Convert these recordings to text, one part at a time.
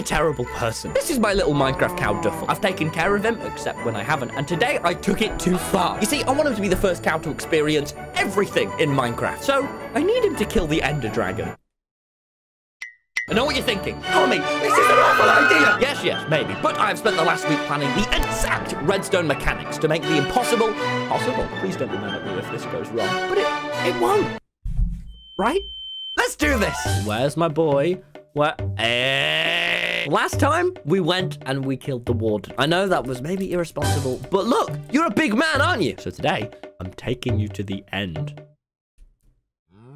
a terrible person. This is my little Minecraft cow, Duffle. I've taken care of him, except when I haven't. And today, I took it too far. You see, I want him to be the first cow to experience everything in Minecraft. So, I need him to kill the Ender Dragon. I know what you're thinking. Tommy, this is an awful idea. Yes, yes, maybe. But I've spent the last week planning the exact redstone mechanics to make the impossible possible. Please don't be mad at me if this goes wrong. But it won't. Right? Let's do this. Where's my boy? Where? Last time, we went and we killed the warden. I know that was maybe irresponsible, but look, you're a big man, aren't you? So today, I'm taking you to the end.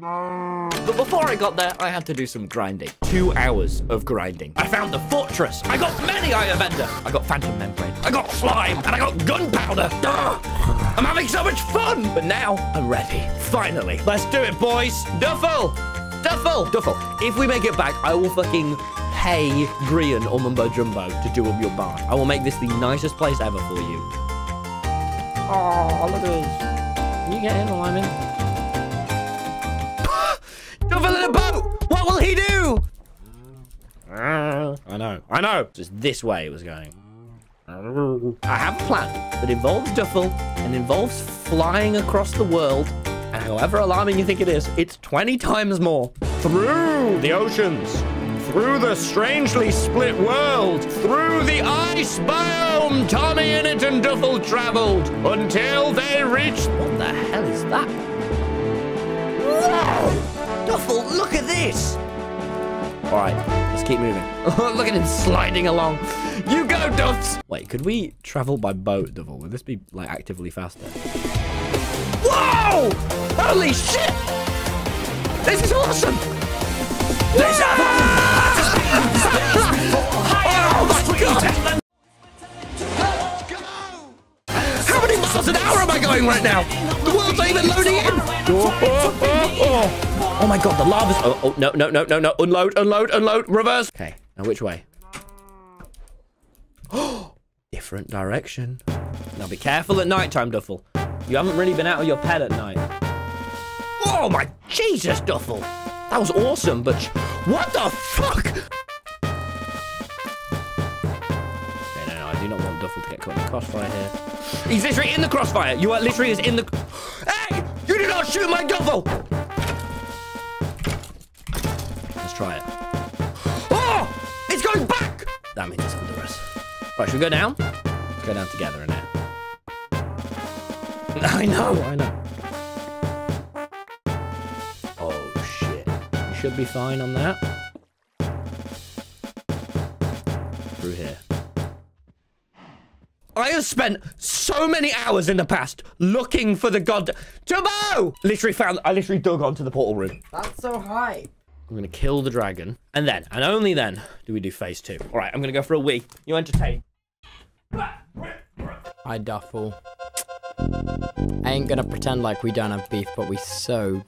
No. But before I got there, I had to do some grinding. 2 hours of grinding. I found the fortress. I got many Eye of Ender. I got phantom membrane. I got slime. And I got gunpowder. I'm having so much fun. But now I'm ready. Finally. Let's do it, boys. Duffle. Duffle. Duffle. If we make it back, I will fucking pay Grian or Mumbo Jumbo to do up your barn. I will make this the nicest place ever for you. Oh, look at this. Can you get in while I'm in? Duffle in a boat! What will he do? I know. I know. Just this way it was going. I have a plan that involves Duffle and involves flying across the world. And however alarming you think it is, it's 20 times more. Through the oceans. Through the strangely split world. Through the ice biome, TommyInnit and Duffle traveled until they reached... What the hell is that? Whoa! Duffle, look at this! Alright, let's keep moving. Look at him sliding along. You go, Duffs! Wait, could we travel by boat, Duffle? Would this be, like, actively faster? Whoa! Holy shit! This is awesome! This oh, my God! How many miles an hour am I going right now? The world's not even loading in! Oh my God, the lava's... Oh, no, no, no, no, no. Unload, unload, unload. Reverse. Okay, now which way? Oh, different direction. Now be careful at nighttime, Duffle. You haven't really been out of your pet at night. Oh my Jesus, Duffle. That was awesome, but... What the fuck? Okay, no, I do not want Duffle to get caught in the crossfire here. He's literally in the crossfire. You are literally in the... Hey, you did not shoot my Duffle. Try it. Oh! It's going back! That means it's under us. Right, should we go down? Let's go down together in there. I know, I know. Oh, shit. We should be fine on that. Through here. I have spent so many hours in the past looking for the god... Tubbo! I literally dug onto the portal room. That's so high. I'm going to kill the dragon. And then, and only then, do we do phase two. All right, I'm going to go for a wee. You entertain. Hi, Duffle. I ain't going to pretend like we don't have beef, but we so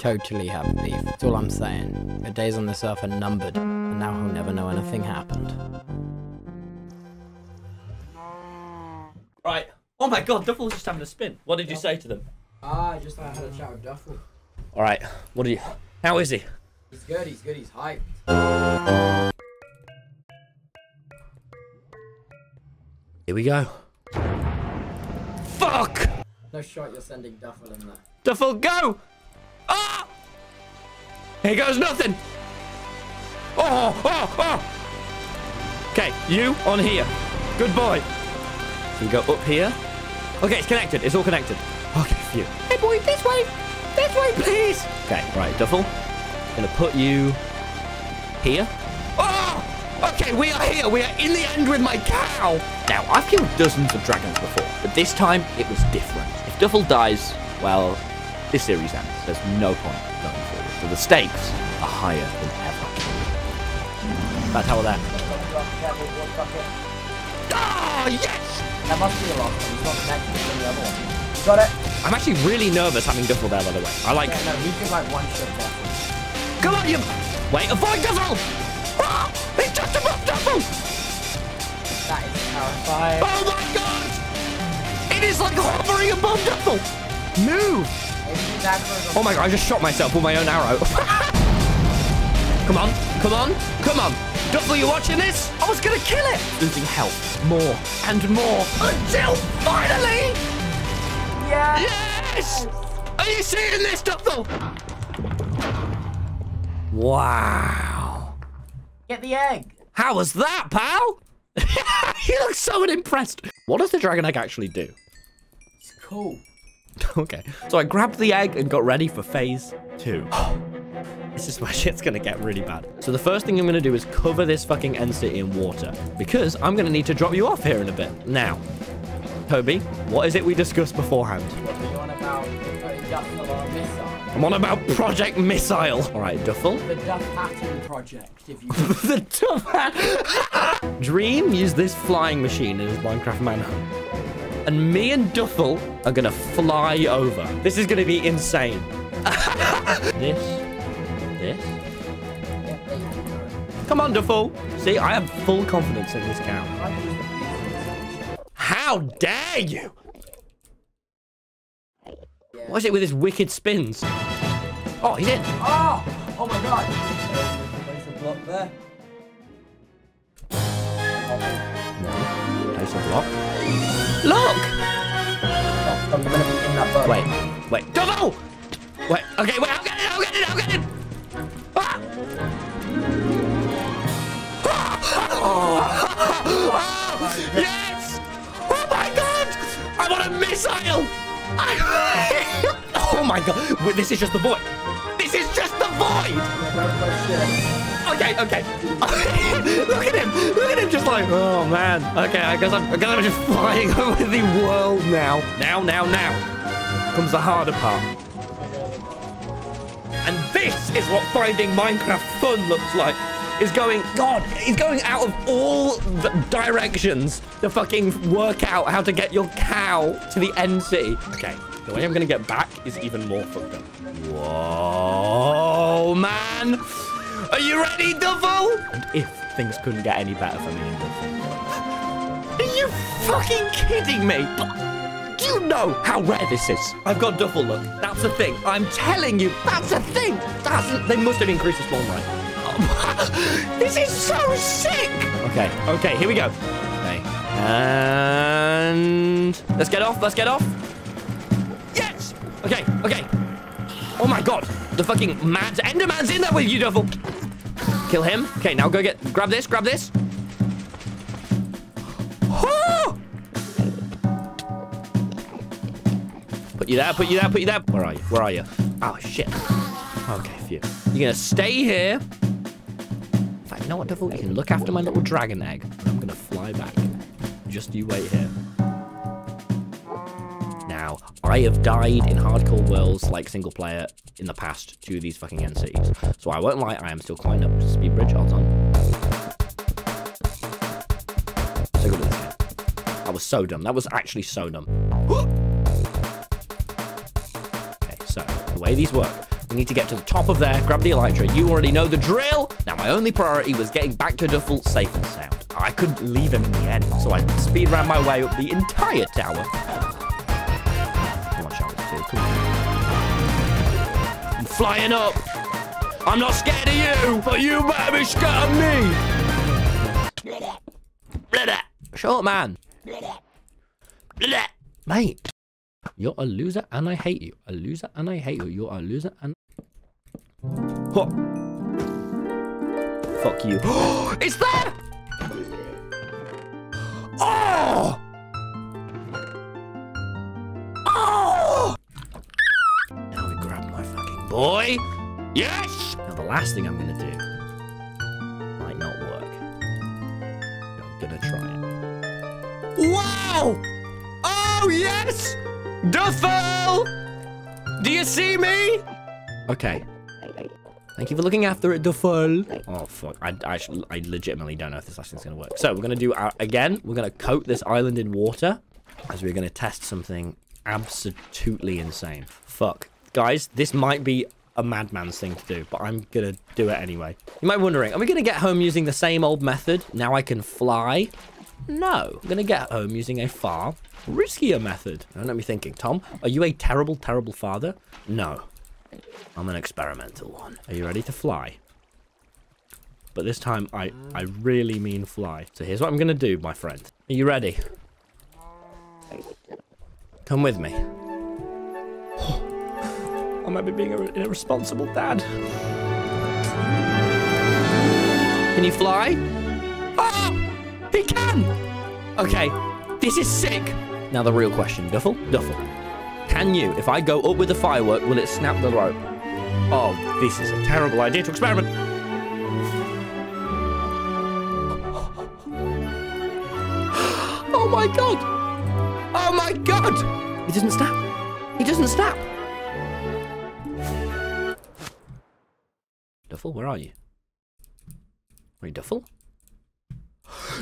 totally have beef. That's all I'm saying. Our days on this earth are numbered, and now he'll never know anything happened. Right. Oh, my God, Duffle's just having a spin. What did you say to them? I just had a chat with Duffle. All right, what are you... How is he? He's good, he's good, he's hyped. Here we go. Fuck! No shot, you're sending Duffle in there. Duffle, go! Ah! Here goes nothing! Oh, oh, oh! Okay, you on here. Good boy. So we go up here. Okay, it's connected, it's all connected. Okay, phew. Hey boy, this way, please! Okay, right, Duffle. Gonna put you here. Oh! Okay, we are here. We are in the end with my cow. Now, I've killed dozens of dragons before, but this time it was different. If Duffle dies, well, this series ends. There's no point going forward. So the stakes are higher than ever. That's how that. Ah, yes! That must be a lot. He's not connected to the other one. Got it. I'm actually really nervous having Duffle there, by the way. I like. Yeah, no, he can like one shot Duffle. Come on, you... Wait, avoid Duffle! Oh, he's just above Duffle! That is terrifying. Oh, my God! It is like hovering above Duffle! Move! Oh, my God, I just shot myself with my own arrow. Come on, come on, come on. Duffle, you watching this? I was gonna kill it! Losing health more and more until finally! Yes! Yes! Are you seeing this, Duffle? Wow. Get the egg. How was that, pal? You look so impressed. What does the dragon egg actually do? It's cool. Okay. So I grabbed the egg and got ready for phase 2. This is where shit's gonna get really bad. So the first thing I'm gonna do is cover this fucking end city in water, because I'm gonna need to drop you off here in a bit. Now, Toby, what is it we discussed beforehand? What were you on about? Duffle or Missile? I'm on about Project Missile. All right, Duffle. The Duff Hatton Project, if you The Duff Hatton. Dream used this flying machine in his Minecraft manhunt. And me and Duffle are gonna fly over. This is gonna be insane. This. Come on, Duffle. See, I have full confidence in this cow. How dare you? What is it with his wicked spins? Oh, he's in. Oh! Oh my god. Place a block there. No. Place a block. Look! Oh, I'm gonna be in that boat. Wait. Duffle! Wait, okay, wait, I'll get it! Ah! Oh. Yes! Oh my god! I'm on a missile! Oh my god, wait, this is just the void. This is just the void! Okay. Look at him, just like, oh man. Okay, I guess I'm just flying over the world now. Now comes the harder part. And this is what finding Minecraft fun looks like. He's going out of all the directions to fucking work out how to get your cow to the end city. Okay, the way I'm gonna get back is even more fucked up. Whoa, man. Are you ready, Duffle? And if things couldn't get any better for me and Duffle. Are you fucking kidding me? Do you know how rare this is? I've got Duffle, look. That's a thing. I'm telling you, that's a thing. They must have increased the spawn rate. This is so sick! Okay, here we go. Okay. And let's get off. Yes! Okay. Oh my god! The fucking Enderman's in there with you, Duffle! Kill him. Okay, now go grab this. Oh! Put you there. Where are you? Oh shit. Okay, phew. You're gonna stay here. You know what, Duffle? You can look after my little dragon egg. I'm gonna fly back. Just you wait here. Now, I have died in hardcore worlds like single player in the past to these fucking end cities. So I won't lie, I am still climbing up to Speed Bridge. Hold on. So good at this game. That was so dumb. That was actually so dumb. Okay, so the way these work. We need to get to the top of there, grab the elytra. You already know the drill. Now, my only priority was getting back to Duffle safe and sound. I couldn't leave him in the end, so I speed ran my way up the entire tower. Come on, Charles, too. Come on. I'm flying up. I'm not scared of you, but you better be scared of me. Shut up, man. Mate. You're a loser and I hate you. You're a loser and... Huh. Fuck you. It's there! Oh! Oh! Now we grab my fucking boy. Yes! Now the last thing I'm gonna do might not work. I'm gonna try it. Wow! Oh, yes! Duffle! Do you see me? Okay. Thank you for looking after it, Duffle. Oh, fuck. I legitimately don't know if this last thing's going to work. So, we're going to do our... Again, we're going to coat this island in water as we're going to test something absolutely insane. Fuck. Guys, this might be a madman's thing to do, but I'm going to do it anyway. You might be wondering, are we going to get home using the same old method? Now I can fly? No. I'm going to get home using a far riskier method. Don't let me thinking. Tom, are you a terrible, terrible father? No. I'm an experimental one. Are you ready to fly? But this time, I really mean fly. So here's what I'm going to do, my friend. Are you ready? Come with me. Oh, I might be being an irresponsible dad. Can you fly? Oh, he can! Okay, this is sick. Now the real question, Duffle, can you, if I go up with the firework, will it snap the rope? Oh, this is a terrible idea to experiment. Oh my God! Oh my God! He doesn't snap. He doesn't snap. Duffle, where are you? Are you Duffle?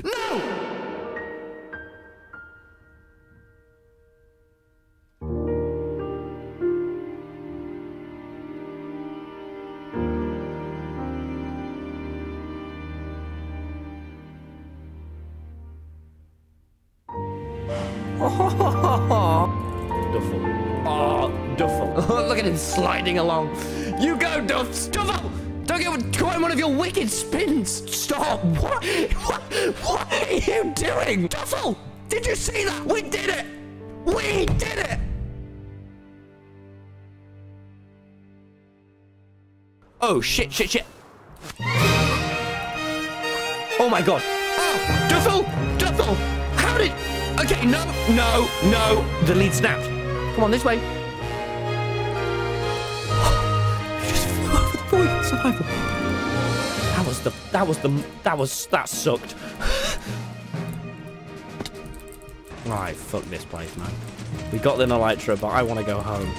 No! Duffle. Oh, Duffle. Look at him sliding along. You go, Duff. Duffle! Don't go on one of your wicked spins. Stop. What are you doing? Duffle! Did you see that? We did it! We did it! Oh, shit, shit, shit. Oh, my God. Oh, Duffle! Duffle! How did... Okay, no, no, no. The lead snapped. Come on, this way. You just flew over the boy. Survival. That sucked. Right, fuck this place, man. We got the Elytra, but I want to go home.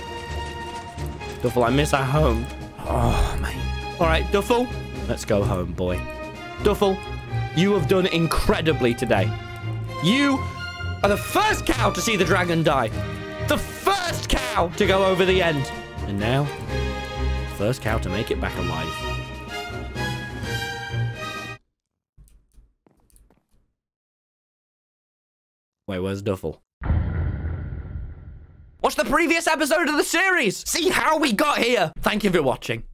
Duffle, I miss our home. Oh, mate. All right, Duffle. Let's go home, boy. Duffle, you have done incredibly today. You... are the first cow to see the dragon die. The first cow to go over the end. And now, the first cow to make it back alive. Wait, where's Duffle? Watch the previous episode of the series. See how we got here. Thank you for watching.